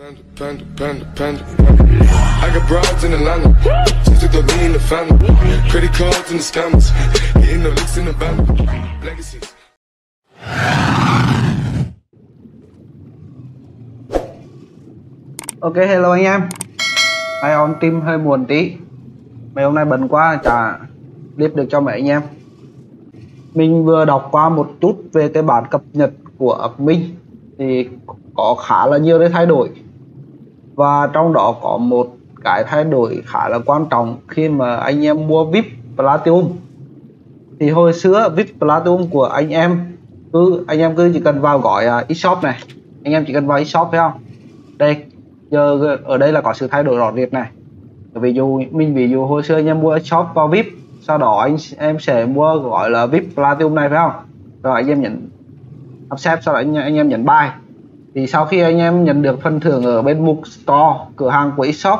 Ok, hello anh em. Hai ông team hơi buồn tí. Mấy hôm nay bận quá chả clip được cho mấy anh em. Mình vừa đọc qua một chút về cái bản cập nhật của mình thì có khá là nhiều cái thay đổi, và trong đó có một cái thay đổi khá là quan trọng khi mà anh em mua VIP Platinum. Thì hồi xưa VIP Platinum của anh em cứ chỉ cần vào gói Eshop này, anh em chỉ cần vào Eshop phải không? Đây, giờ ở đây là có sự thay đổi rõ rệt này. Ví dụ hồi xưa anh em mua Eshop vào VIP, sau đó anh em sẽ mua gọi là VIP Platinum này phải không? Rồi anh em nhận accept, sau đó anh em nhận buy. Thì sau khi anh em nhận được phần thưởng ở bên mục store, cửa hàng của eShop,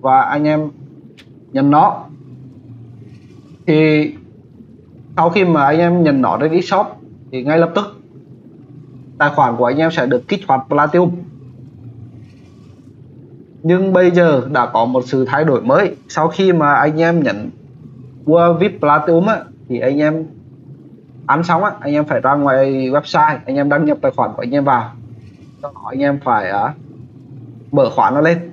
và anh em nhận nó, thì sau khi mà anh em nhận nó đến eShop thì ngay lập tức tài khoản của anh em sẽ được kích hoạt Platinum. Nhưng bây giờ đã có một sự thay đổi mới. Sau khi mà anh em nhận mua VIP Platinum á, thì anh em ăn xong á, anh em phải ra ngoài website, anh em đăng nhập tài khoản của anh em vào. Đó, anh em phải mở khoản nó lên,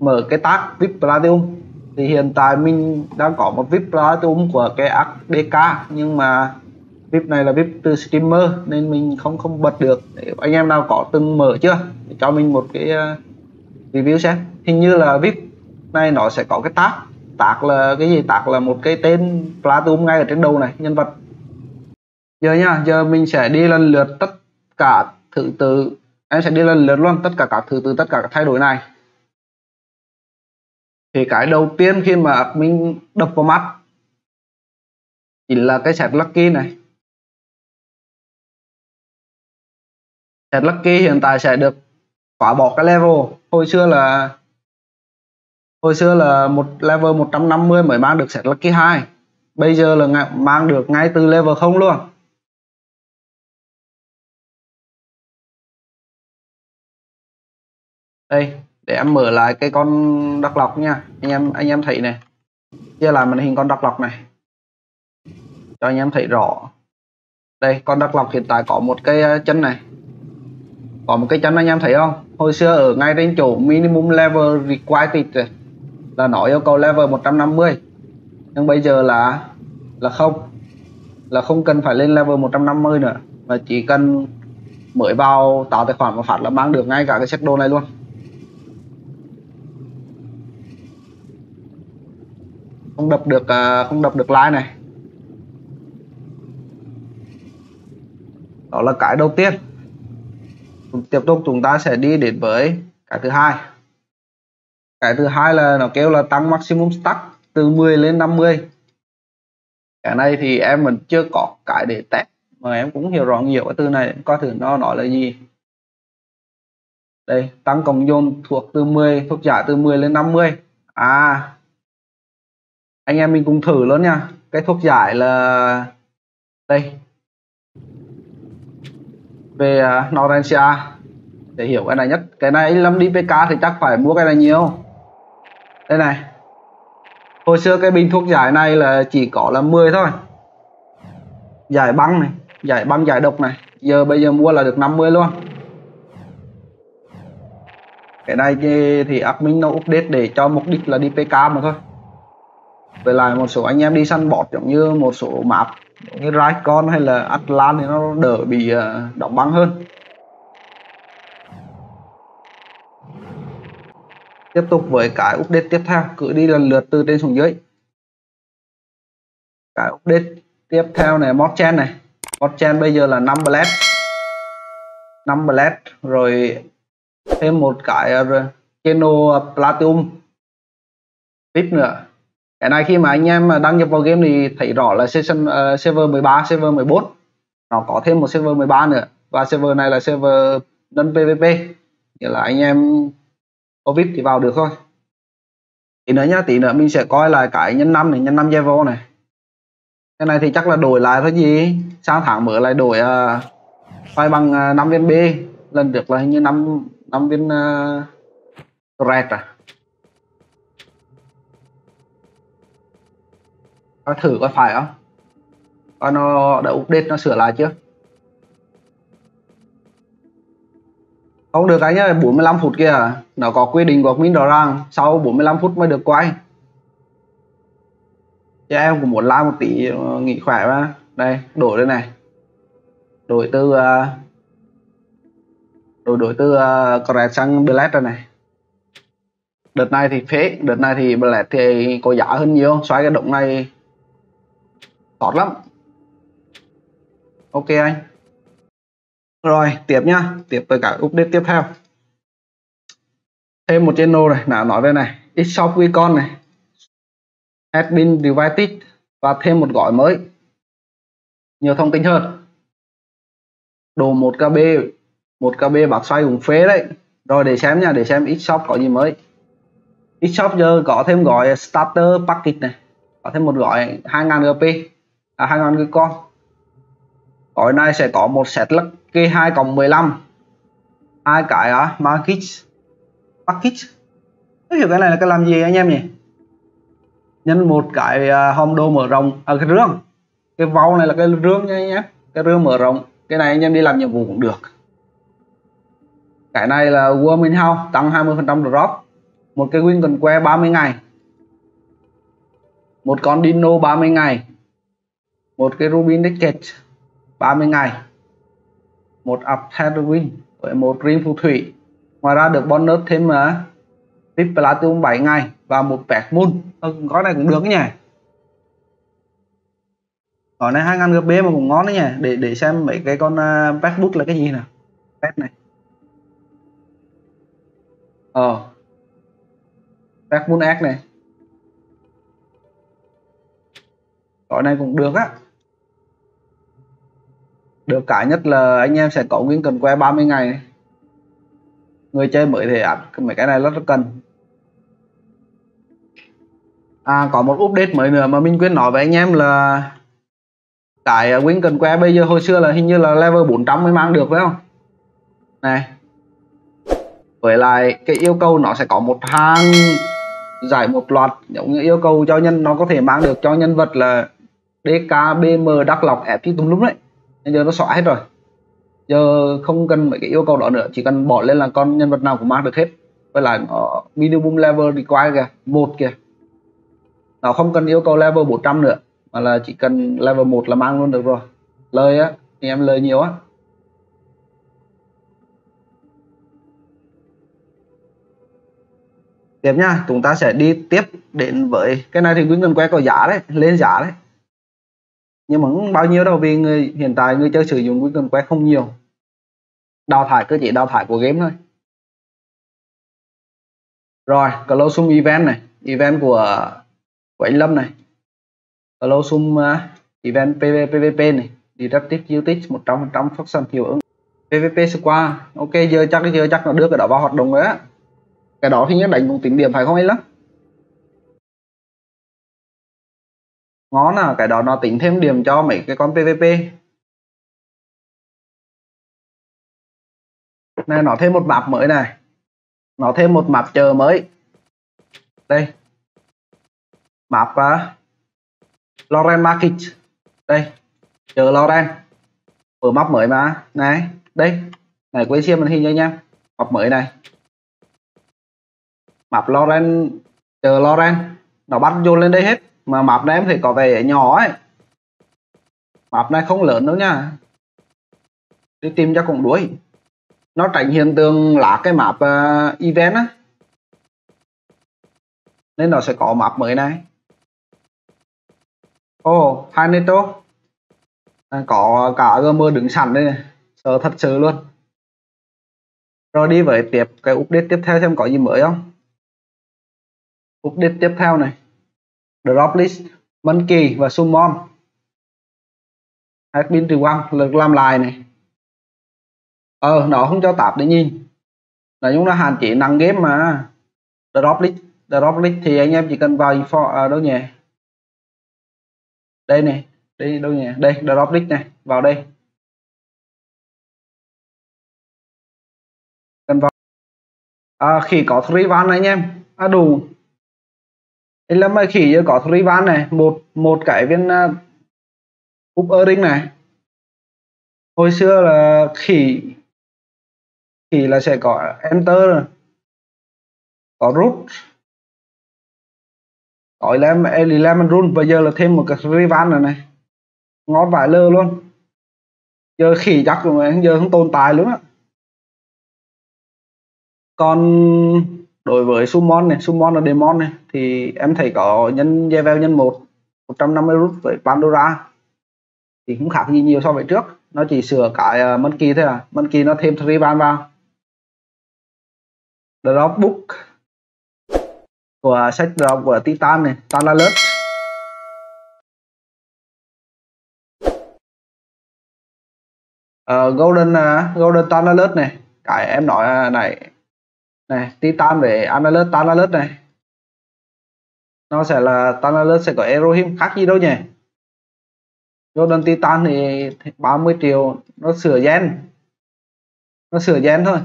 mở cái tag VIP Platinum. Thì hiện tại mình đang có một VIP Platinum của cái ADK, nhưng mà VIP này là VIP từ streamer nên mình không bật được. Để anh em nào có từng mở chưa để cho mình một cái review xem. Hình như là VIP này nó sẽ có cái tag, tag là cái gì? Tag là một cái tên Platinum ngay ở trên đầu này, nhân vật. Giờ nha, giờ mình sẽ đi lần lượt tất cả thứ tự. Em sẽ đi lần lượt luôn tất cả các thứ từ tất cả các thay đổi này. Thì cái đầu tiên khi mà mình đập vào mắt chỉ là cái set Lucky này. Set Lucky hiện tại sẽ được khóa bỏ cái level. Hồi xưa là một level 150 mới mang được set Lucky 2. Bây giờ là mang được ngay từ level 0 luôn. Đây, để em mở lại cái con Đắc Lộc nha. Anh em thấy này. Chia lại màn hình con Đắc Lộc này cho anh em thấy rõ. Đây, con Đắc Lộc hiện tại có một cái chân này. Có một cái chân anh em thấy không? Hồi xưa ở ngay trên chỗ minimum level required là nó yêu cầu level 150. Nhưng bây giờ là không cần phải lên level 150 nữa, mà chỉ cần mới vào tạo tài khoản và phát là mang được ngay cả cái set đồ này luôn. Không đập được like này. Đó là cái đầu tiên. Tiếp tục chúng ta sẽ đi đến với cái thứ hai. Cái thứ hai là nó kêu là tăng maximum stack từ 10 lên 50. Cái này thì em vẫn chưa có cái để test, mà em cũng hiểu rõ nhiều cái từ này, coi thử nó nói là gì. Đây, tăng cộng dồn thuộc giải từ 10 lên 50. À, anh em mình cùng thử luôn nha. Cái thuốc giải là đây, về Norencia để hiểu cái này nhất. Cái này 5 DPK thì chắc phải mua cái này nhiều. Đây này, hồi xưa cái bình thuốc giải này là chỉ có là 10 thôi. Giải băng này, giải độc này, bây giờ mua là được 50 luôn. Cái này thì admin nó update để cho mục đích là DPK mà thôi. Với lại một số anh em đi săn bọt giống như một số map như Raikon hay là Atlan thì nó đỡ bị đóng băng hơn. Tiếp tục với cái update tiếp theo, cứ đi lần lượt từ trên xuống dưới. Cái update tiếp theo này, ModChain này. ModChain bây giờ là 5 Bullet. 5 Bullet rồi thêm một cái Keno Platinum VIP nữa. Cái này khi mà anh em đăng nhập vào game thì thấy rõ là server 13, server 14. Nó có thêm một server 13 nữa. Và server này là server đơn PVP, nghĩa là anh em có VIP thì vào được thôi. Tí nữa mình sẽ coi lại cái nhân 5 này, nhân 5 level này. Cái này thì chắc là đổi lại thôi gì. Sang tháng mới lại đổi file bằng 5 viên B. Lần trước là hình như 5 viên Rata. Nó thử có phải không? Và nó đã update, nó sửa lại chưa? Không được anh ơi, 45 phút kìa. Nó có quy định của mình đó rằng sau 45 phút mới được quay. Chứ em cũng muốn làm một tí nghỉ khỏe mà. Đây, đổi lên này. Đổi từ Correct sang Bullet ra này. Đợt này thì phế, đợt này thì Bullet thì có giá hơn nhiều. Xoay cái động này tốt lắm. Ok anh. Rồi, tiếp nhá. Tiếp tới cả update tiếp theo. Thêm một channel này, nào nói đây này. Eshop Raikon này. Admin Divided. Và thêm một gói mới. Nhiều thông tin hơn. Đồ 1KB. 1KB bạc xoay cũng phế đấy. Rồi để xem nha, để xem Eshop có gì mới. Eshop giờ có thêm gói Starter Package này. Có thêm một gói 2000 GP. À 2000 con. Gói này sẽ có một set Lucky 2/15, hai cái package. Không hiểu cái này là cái làm gì anh em nhỉ? Nhân một cái hòm đồ mở rộng, cái rương, cái vòng này là cái rương nha anh em, cái rương mở rộng. Cái này anh em đi làm nhiệm vụ cũng được. Cái này là Worminghouse tăng 20% drop, một cái Win Cần Que 30 ngày, một con Dino 30 ngày, một cái Rubin Ticket 30 ngày, một Uptair Win với một rim phù thủy. Ngoài ra được bonus thêm VIP Platinum 7 ngày và một Pet Moon. Gói này cũng được nhỉ. Gói này 2000 GP mà cũng ngon đấy nhỉ. Để xem mấy cái con Pet Book là cái gì nào. Pet này. Pet Moon Egg này. Gói này cũng được á. Được cả nhất là anh em sẽ có Nguyên Cần Que 30 ngày này. Người chơi mới thì mấy cái này rất là cần. À có một update mới nữa mà mình quên nói với anh em là cái Nguyên Cần Que bây giờ, hồi xưa là hình như là level 400 mới mang được phải không? Này. Với lại cái yêu cầu nó sẽ có một hàng giải một loạt giống như yêu cầu cho nhân, nó có thể mang được cho nhân vật là DKBM Đắc Lộc FP tùm lum đấy. Bây giờ nó xóa hết rồi. Giờ không cần mấy cái yêu cầu đó nữa, chỉ cần bỏ lên là con nhân vật nào cũng mang được hết. Với lại minimum level required kìa, 1 kìa. Nó không cần yêu cầu level 400 nữa, mà là chỉ cần level 1 là mang luôn được rồi. Lời á, thì em lời nhiều á. Tiếp nha, chúng ta sẽ đi tiếp đến với cái này thì Nguyên Cần Que có giá đấy, lên giá đấy. Nhưng mà không bao nhiêu đâu vì hiện tại người chơi sử dụng Win Conqueror không nhiều. Đào thải, cơ chế đào thải của game thôi. Rồi, Closum Event này, event của anh Lâm này. Closum Event PVP này, Directive Duty 100% Faction hiệu ứng. PVP Squad, ok giờ chắc nó đưa cái đó vào hoạt động rồi á. Cái đó thì nhất đánh cũng tính điểm phải không anh Lâm? Ngon à, cái đó nó tính thêm điểm cho mấy cái con PVP. Này nó thêm một map mới này. Nó thêm một map chờ mới. Đây. Map Lauren Market. Đây, chờ Lauren. Ở map mới mà. Này, đây. Này quên xem màn hình cho anh em. Map mới này. Map Lauren, chờ Lauren. Nó bắt vô lên đây hết. Mà map này em thì có vẻ nhỏ ấy. Map này không lớn đâu nha. Đi tìm chắc cũng đuối. Nó tránh hiện tượng là cái map event á. Nên nó sẽ có map mới này. Hai Neto. Có cả gamer đứng sẵn đây này. Sợ thật sự luôn. Rồi đi với tiếp cái update tiếp theo xem có gì mới không. Update tiếp theo này. Drop List, Monkey và Summon. Admin trừ quăng, lực làm lại này. Nó không cho tạp để nhìn. Nói chung là hạn chế năng game mà. Drop list thì anh em chỉ cần vào info đâu nhỉ? Đây này, đi đâu nhỉ? Đây, Drop List này, vào đây. Cần vào Khỉ có 3 này anh em, đủ anh Lâm ơi. Khỉ giờ có 3 này, một cái viên úp ring này. Hồi xưa là khỉ là sẽ có enter rồi, có root, có element run, và giờ là thêm một cái revan này này, ngó vải lơ luôn. Giờ khỉ chắc rồi, giờ không tồn tại luôn á. Còn đối với summon này, summon là demon này, thì em thấy có nhân level nhân 1 150 root với Pandora thì cũng khác gì nhiều so với trước. Nó chỉ sửa cái monkey thôi à, monkey nó thêm 3 ban vào. Drop book của sách drop của Titan này, Talalert. Golden Talalert này, cái em nói này này, Titan về Analert Talalert này, nó sẽ là Talalert sẽ có Erohim, khác gì đâu nhỉ. Golden Titan thì 30 triệu, nó sửa gen. Nó sửa gen thôi.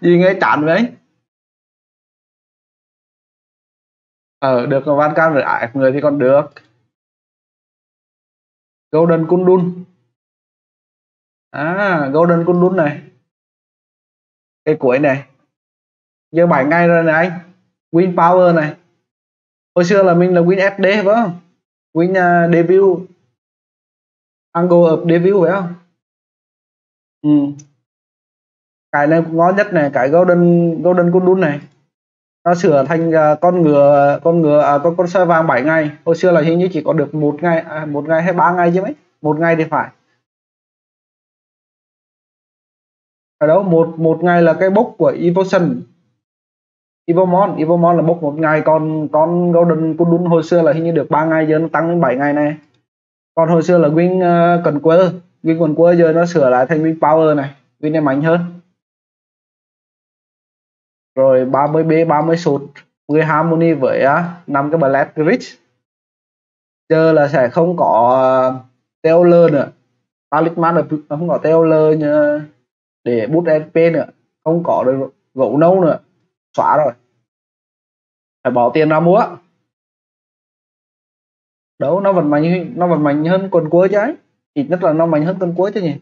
Gì nghe chán vậy? Được còn van cam rồi ải người thì còn được. Golden Kundun. Golden Kundun này. Cái cuối này. Giờ 7 ngày rồi này anh. Win Power này. Hồi xưa là mình là Win SD phải không? Win debut. Angle of debut phải không? Cái này ngon nhất này, cái Golden Kundun này. Nó sửa thành con sơ vàng 7 ngày. Hồi xưa là hình như chỉ có được 1 ngày hay 3 ngày chứ mấy. 1 ngày thì phải. Ở đâu? Một ngày là cái box của Evolution. Evomon là bốc 1 ngày, còn Golden Kundun hồi xưa là hình như được 3 ngày, giờ nó tăng đến 7 ngày này. Còn hồi xưa là Nguyên Cần Que giờ nó sửa lại thành Win Power này, Win này mạnh hơn. Rồi 30B, 30 sụt, 10 Harmony với 5 cái Bullet Grid. Giờ là sẽ không có Taylor nữa, Talisman là không có Taylor để boost SP nữa, không có gỗ nâu nữa. Xóa rồi, phải bỏ tiền ra mua. Đâu nó vẫn mạnh hơn quần cuối chứ ấy, ít nhất là nó mạnh hơn quần cuối chứ nhỉ.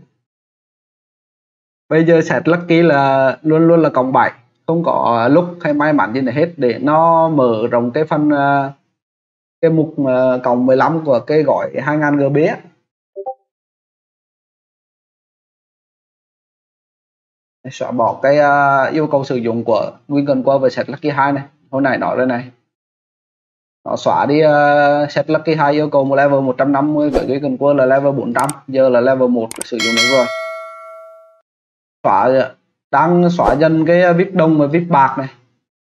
Bây giờ set Lucky là luôn là cộng 7, không có lúc hay may mắn gì này hết, để nó mở rộng cái phần cái mục cộng 15 của cái gọi 2000 GB. Xóa bỏ cái yêu cầu sử dụng của Nguyên Cần Que với set Lucky 2 này, hồi nãy nói rồi này. Nó xóa đi set Lucky 2 yêu cầu một level 150 với Nguyên Cần Que là level 400, giờ là level 1 sử dụng được rồi. Đang xóa dần cái VIP đồng và VIP bạc này.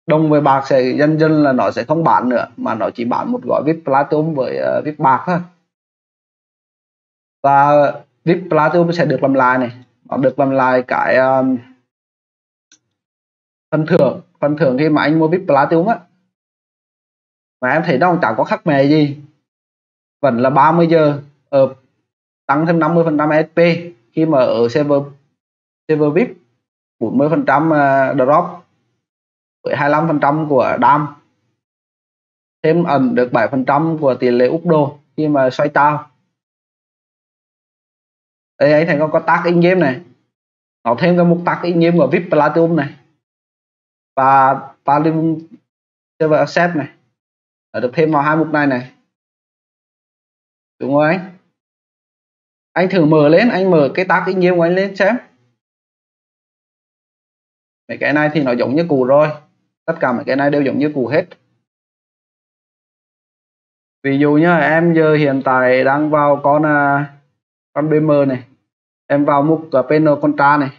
Đồng với bạc sẽ dần là nó sẽ không bán nữa, mà nó chỉ bán một gói VIP Platinum với VIP bạc thôi. Và VIP Platinum sẽ được làm lại này, nó được làm lại cái phần thưởng khi mà anh mua VIP Platinum á. Mà em thấy nó chẳng có khác mẹ gì, vẫn là 30 giờ tăng thêm 50% SP khi mà ở server VIP, 40% drop với 25% của dam, thêm ẩn được 7% của tỷ lệ úp đồ khi mà xoay tao. Đây anh thấy có tag in game này, nó thêm cái mục tag in game của VIP Platinum này và Platinum Server Asset này, nó được thêm vào hai mục này này, đúng không anh? Anh thử mở lên, anh mở cái tag in game của anh lên xem. Mấy cái này thì nó giống như cũ rồi, tất cả mấy cái này đều giống như cũ hết. Ví dụ như em giờ hiện tại đang vào con BM này, em vào mục Penal Contra này,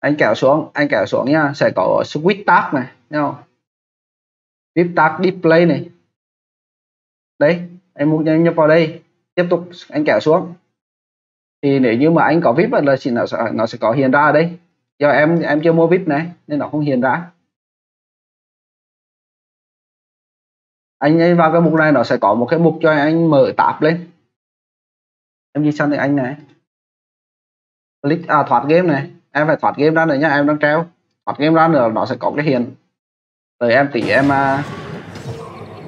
anh kéo xuống nha, sẽ có switch tag này, VIP tag display này, đấy em muốn nhập vào đây, tiếp tục anh kéo xuống thì nếu như mà anh có VIP là nó sẽ có hiện ra ở đây. Do em chưa mua VIP này nên nó không hiện ra. Anh vào cái mục này nó sẽ có một cái mục cho anh mở tab lên, Em đi sang thì anh này. Click, à thoát game này. Em phải thoát game ra nữa nhá, em đang treo. Thoát game ra nữa nó sẽ có cái hiện. Rồi em tỉ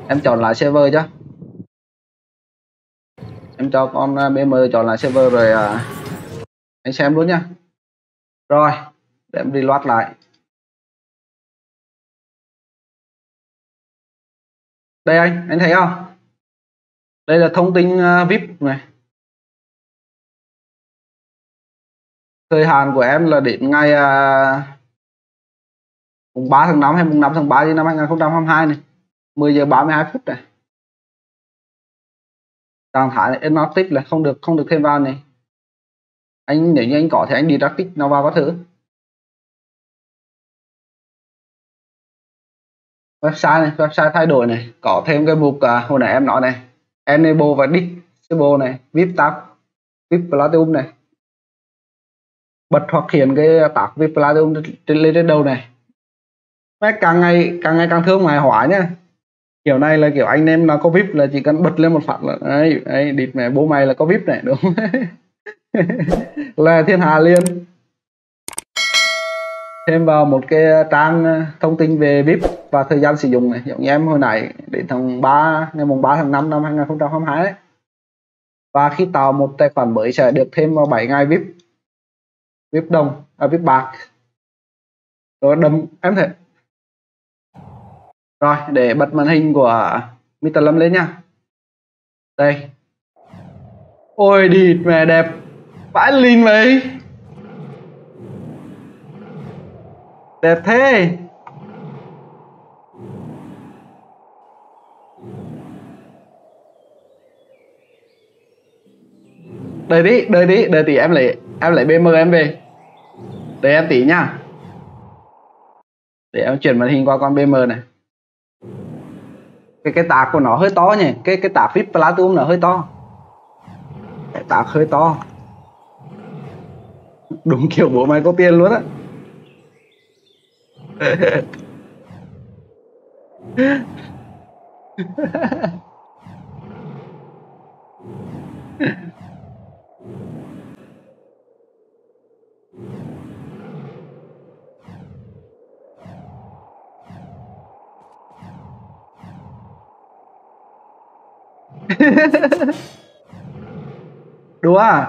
em chọn lại server chứ. Em cho con BM chọn lại server rồi anh xem luôn nhá. Rồi, để em reload lại. Đây anh thấy không? Đây là thông tin VIP này. Thời hạn của em là đến ngày mùng 3 tháng 5 hay mùng 5 tháng 3 năm 2022 này, 10:32 này. Trạng thái này inactive là không được thêm vào này. Anh nếu như anh có thì anh đi ra kích nó vào các thứ. Website này, website thay đổi này, có thêm cái mục hồi nãy em nói này, enable và disable này, VIP tab, VIP Platinum này, bật hoặc hiện cái tác VIP Platinum lên trên đầu này. Càng ngày càng thương mại hóa nhá. Kiểu này là kiểu anh em là có VIP là chỉ cần bật lên một phát là đấy địt mẹ bố mày là có VIP này, đúng không? Là thiên hà liên. Thêm vào một cái trang thông tin về VIP và thời gian sử dụng này, giống như em hồi nãy đến tháng 3 ngày mùng 3 tháng 5 năm 2022 đấy. Và khi tạo một tài khoản mới sẽ được thêm vào 7 ngày VIP. VIP đồng, VIP bạc. Rồi đấm em thấy. Rồi để bật màn hình của Mr. Lâm lên nha. Đây. Ôi địt mẹ đẹp. Vãi lìn mày. Đẹp thế. Đợi tí em lấy BM em về. Để em tí nha. Để em chuyển màn hình qua con BM này. Cái tạc của nó hơi to nhỉ, cái tạc VIP Platinum nó hơi to. Cái tạc hơi to. Đúng kiểu bố mày có tiền luôn á.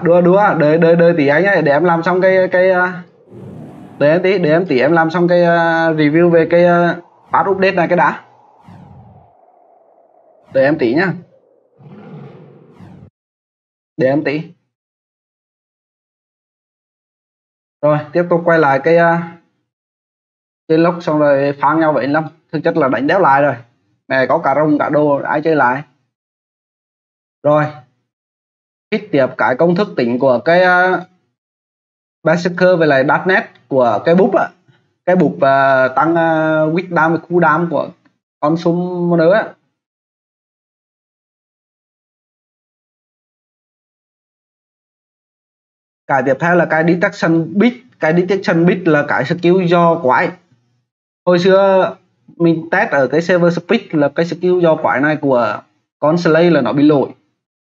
Đùa đợi tí anh ấy, để em làm xong cái để em làm xong cái review về cái patch update này cái đã. Để em tí nhá. Để em tí. Rồi tiếp tục quay lại cái lốc xong rồi phá nhau vậy lắm. Thực chất là đánh đéo lại rồi. Mẹ có cả rông cả đồ ai chơi lại. Rồi hít tiếp cái công thức tính của cái Berserker về lại .net của cái búp ạ. Cái búp tăng width dam và khu dam của con sum nữa á. Cái tiếp theo là cái detection bit. Cái detection bit là cái skill do quái. Hồi xưa mình test ở cái server speed là cái skill do quái này của con Slay là nó bị lỗi.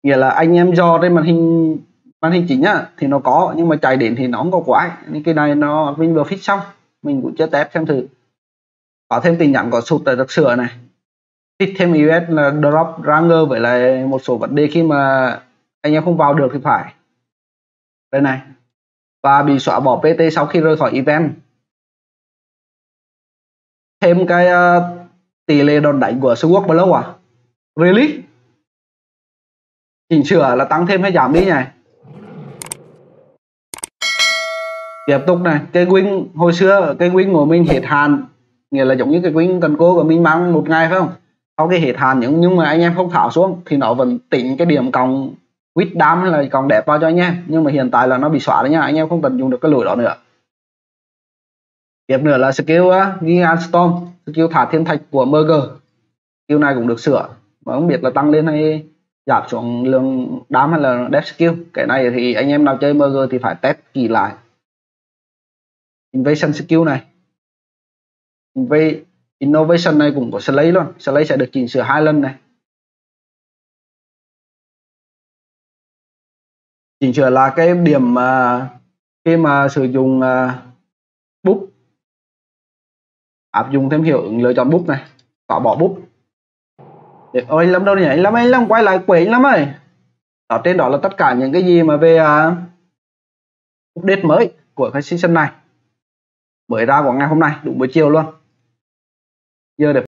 Nghĩa là anh em do trên màn hình chính á thì nó có, nhưng mà chạy đến thì nó không có quái. Nên cái này nó mình vừa fix xong, mình cũng chưa test xem thử. Có thêm tin nhắn có sụt tại tập sửa này. Fix thêm event là drop ranger với lại một số vấn đề khi mà anh em không vào được thì phải. Đây này. Và bị xóa bỏ PT sau khi rời khỏi event. Thêm cái tỷ lệ đòn đánh của Sword Blow à? Really? Chỉnh sửa là tăng thêm hay giảm đi này. Tiếp tục này, cái win hồi xưa cái win của mình hết hạn, nghĩa là giống như cái win cần cô của mình mang một ngày phải không? Sau cái hết hạn nhưng mà anh em không tháo xuống thì nó vẫn tính cái điểm cộng with dam hay là cộng đẹp vào cho anh em, nhưng mà hiện tại là nó bị xóa đấy nha, anh em không tận dụng được cái lỗi đó nữa. Tiếp nữa là skill Giga Storm, skill thả thiên thạch của Merger. Skill này cũng được sửa, mà không biết là tăng lên hay giảm xuống lượng đám hay là death skill. Cái này thì anh em nào chơi Merger thì phải test kỹ lại. Invasion skill này, Innovation này cũng có Slay luôn. Slay sẽ được chỉnh sửa 2 lần này. chỉnh sửa là cái điểm mà khi mà sử dụng búp, áp dụng thêm hiệu ứng lựa chọn búp này, xóa bỏ búp. Để, ôi lắm đâu nhỉ, anh Lâm quay lại quấy lắm ơi. Ở trên đó là tất cả những cái gì mà về update mới của cái season này, mới ra của ngày hôm nay, đúng buổi chiều luôn. Giờ để